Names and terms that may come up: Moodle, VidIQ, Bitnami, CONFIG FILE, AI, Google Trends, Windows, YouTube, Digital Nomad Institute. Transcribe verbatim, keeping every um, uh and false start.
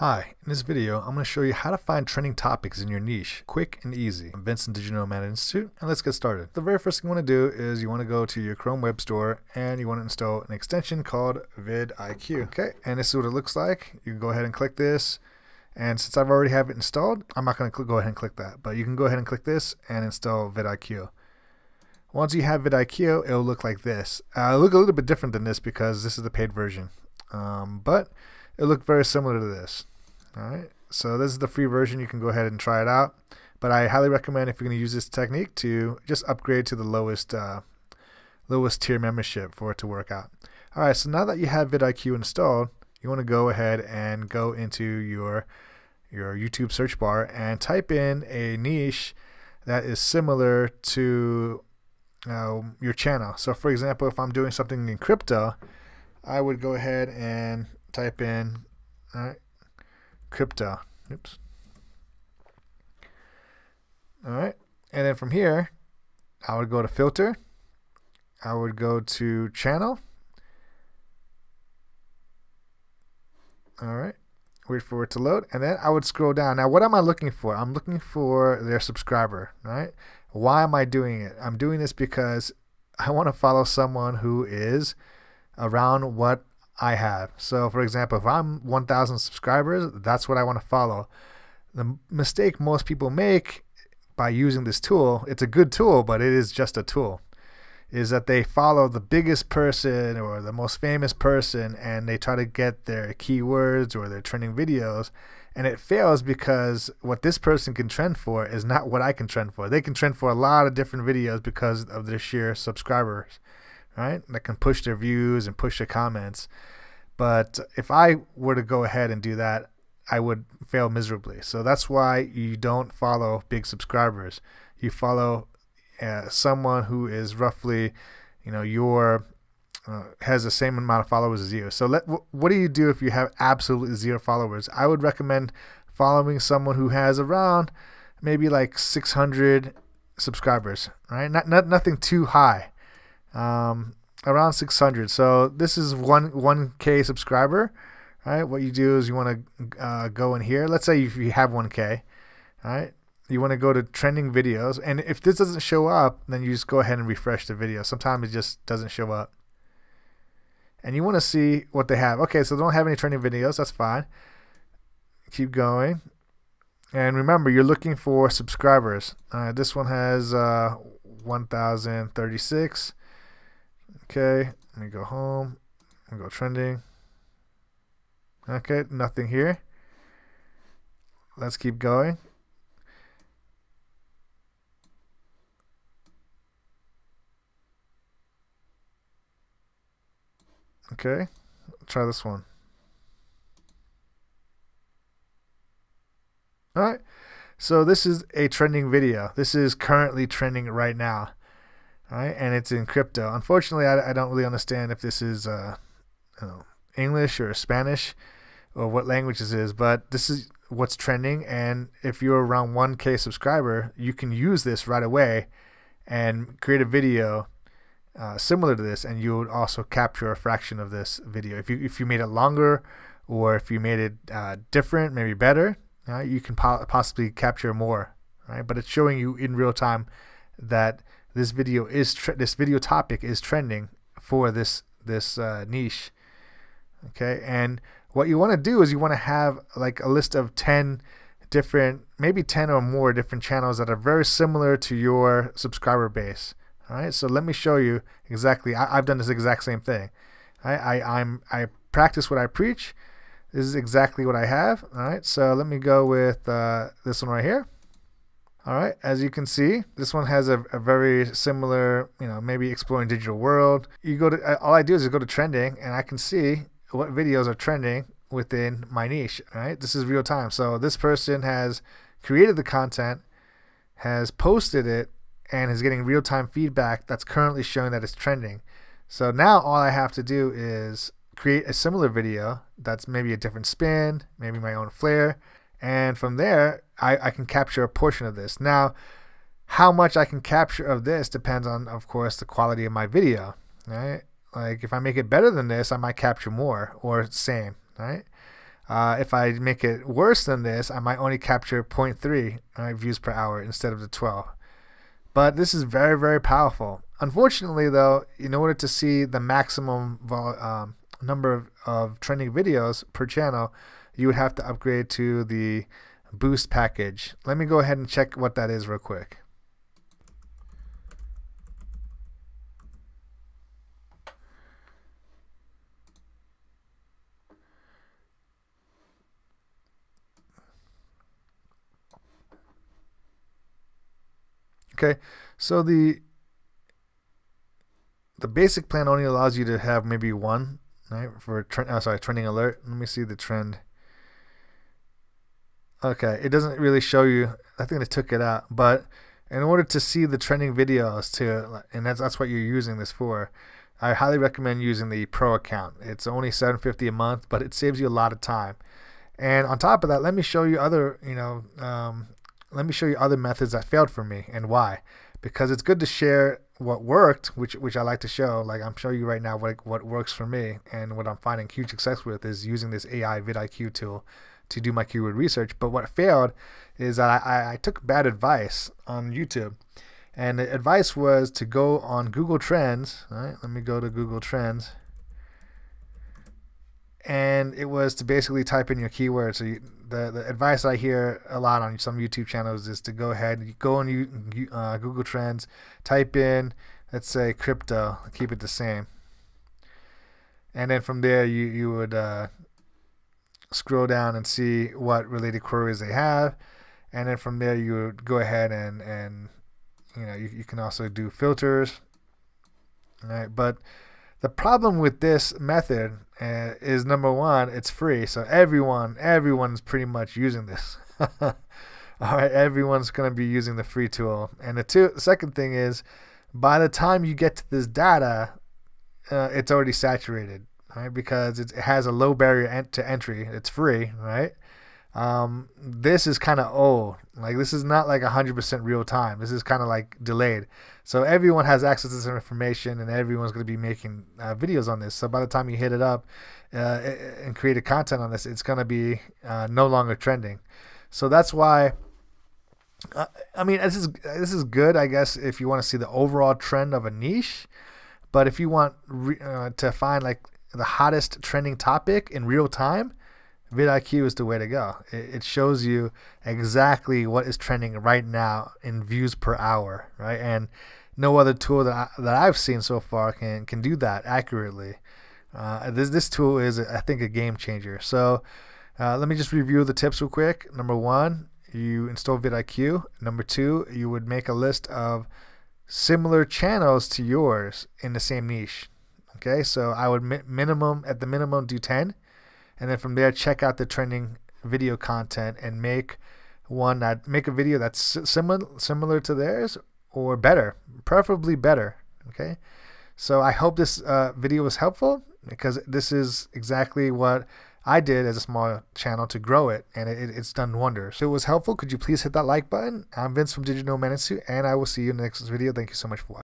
Hi, in this video I'm going to show you how to find trending topics in your niche, quick and easy. I'm Vincent, Digital Nomad Institute, and let's get started. The very first thing you want to do is you want to go to your Chrome web store and you want to install an extension called VidIQ. Okay, and this is what it looks like. You can go ahead and click this, and since I've already have it installed, I'm not going to go ahead and click that, but you can go ahead and click this and install VidIQ. Once you have VidIQ, it'll look like this. Uh, it'll look a little bit different than this because this is the paid version, um, but it looked very similar to this. Alright, so this is the free version. You can go ahead and try it out, but I highly recommend, if you're going to use this technique, to just upgrade to the lowest uh, lowest tier membership for it to work out. Alright, so now that you have VidIQ installed, you want to go ahead and go into your your YouTube search bar and type in a niche that is similar to uh, your channel. So for example, if I'm doing something in crypto, I would go ahead and type in all right, crypto. Oops. All right, and then from here, I would go to filter. I would go to channel. All right, wait for it to load, and then I would scroll down. Now, what am I looking for? I'm looking for their subscriber. Right? Why am I doing it? I'm doing this because I want to follow someone who is around what I have. So for example, if I'm one thousand subscribers, that's what I want to follow. The mistake most people make by using this tool, it's a good tool, but it is just a tool, is that they follow the biggest person or the most famous person, and they try to get their keywords or their trending videos, and it fails because what this person can trend for is not what I can trend for. They can trend for a lot of different videos because of their sheer subscribers. Right? That can push their views and push their comments. But if I were to go ahead and do that, I would fail miserably. So that's why you don't follow big subscribers. You follow uh, someone who is roughly, you know, your uh, has the same amount of followers as you. So let, what do you do if you have absolutely zero followers? I would recommend following someone who has around maybe like six hundred subscribers. Right? Not, not nothing too high. Um, around six hundred. So this is one one K subscriber. All right, what you do is you want to uh, go in here. Let's say if you have one K, all right, you want to go to trending videos, and if this doesn't show up, then you just go ahead and refresh the video. Sometimes it just doesn't show up, and you want to see what they have. Okay, so they don't have any trending videos. That's fine. Keep going, and remember, you're looking for subscribers. Uh, this one has uh, one thousand thirty-six. Okay, let me go home and go trending. Okay, nothing here. Let's keep going. Okay, try this one. All right, so this is a trending video. This is currently trending right now. All right, and it's in crypto. Unfortunately, I, I don't really understand if this is uh, you know, English or Spanish or what language this is, but this is what's trending. And if you're around one K subscriber, you can use this right away and create a video uh, similar to this, and you would also capture a fraction of this video. If you, if you made it longer, or if you made it uh, different, maybe better, you know, you can po possibly capture more. Right? But it's showing you in real time that this video is tre this video topic is trending for this this uh, niche. Okay, and what you want to do is you want to have like a list of ten different, maybe ten or more different channels that are very similar to your subscriber base. All right, so let me show you exactly. I, I've done this exact same thing. I, I I'm I practice what I preach. This is exactly what I have. All right, so let me go with uh, this one right here. All right, as you can see, this one has a, a very similar, you know, maybe exploring digital world. You go to, all I do is go to trending, and I can see what videos are trending within my niche. All right, this is real time. So this person has created the content, has posted it, and is getting real time feedback that's currently showing that it's trending. So now all I have to do is create a similar video that's maybe a different spin, maybe my own flair. And from there, I, I can capture a portion of this. Now, how much I can capture of this depends on, of course, the quality of my video. Right? Like if I make it better than this, I might capture more or same. Right? Uh, if I make it worse than this, I might only capture zero point three uh, views per hour instead of the twelve. But this is very, very powerful. Unfortunately, though, in order to see the maximum vol um, number of, of trending videos per channel, you would have to upgrade to the boost package. Let me go ahead and check what that is real quick. Okay, so the the basic plan only allows you to have maybe one, right? For trend, oh, sorry, trending alert. Let me see the trend. Okay, it doesn't really show you. I think they took it out, but in order to see the trending videos, to and that's that's what you're using this for, I highly recommend using the Pro account. It's only seven fifty a month, but it saves you a lot of time. And on top of that, let me show you other, you know. Um, let me show you other methods that failed for me and why, because it's good to share what worked, which which I like to show. Like I'm showing you right now what, what works for me, and what I'm finding huge success with is using this A I VidIQ tool to do my keyword research. But what failed is that I, I took bad advice on YouTube, and the advice was to go on Google Trends. All right, let me go to Google Trends, and it was to basically type in your keyword. So you, the, the advice I hear a lot on some YouTube channels is to go ahead, go on you, uh, Google Trends, type in, let's say, crypto, keep it the same. And then from there, you, you would uh, scroll down and see what related queries they have. And then from there, you would go ahead and, and you know, you, you can also do filters. All right, but the problem with this method uh, is, number one, it's free, so everyone, everyone's pretty much using this. All right, everyone's going to be using the free tool. And the, two, the second thing is, by the time you get to this data, uh, it's already saturated, right? Because it has a low barrier en to entry. It's free, right? Um, this is kind of old. Like this is not like one hundred percent real time. This is kind of like delayed. So everyone has access to this information, and everyone's going to be making uh, videos on this. So by the time you hit it up uh, and created content on this, it's going to be uh, no longer trending. So that's why. Uh, I mean, this is this is good, I guess, if you want to see the overall trend of a niche. But if you want re uh, to find like the hottest trending topic in real time, VidIQ is the way to go. It shows you exactly what is trending right now in views per hour, right? And no other tool that, I, that I've seen so far can can do that accurately. Uh, this this tool is, I think, a game changer. So uh, let me just review the tips real quick. Number one, you install VidIQ. Number two, you would make a list of similar channels to yours in the same niche. Okay, so I would mi minimum at the minimum do ten. And then from there, check out the trending video content and make one that make a video that's similar similar to theirs or better, preferably better. Okay, so I hope this uh, video was helpful, because this is exactly what I did as a small channel to grow it, and it, it's done wonders. If it was helpful, could you please hit that like button? I'm Vince from Digital Nomad Institute, and I will see you in the next video. Thank you so much for watching.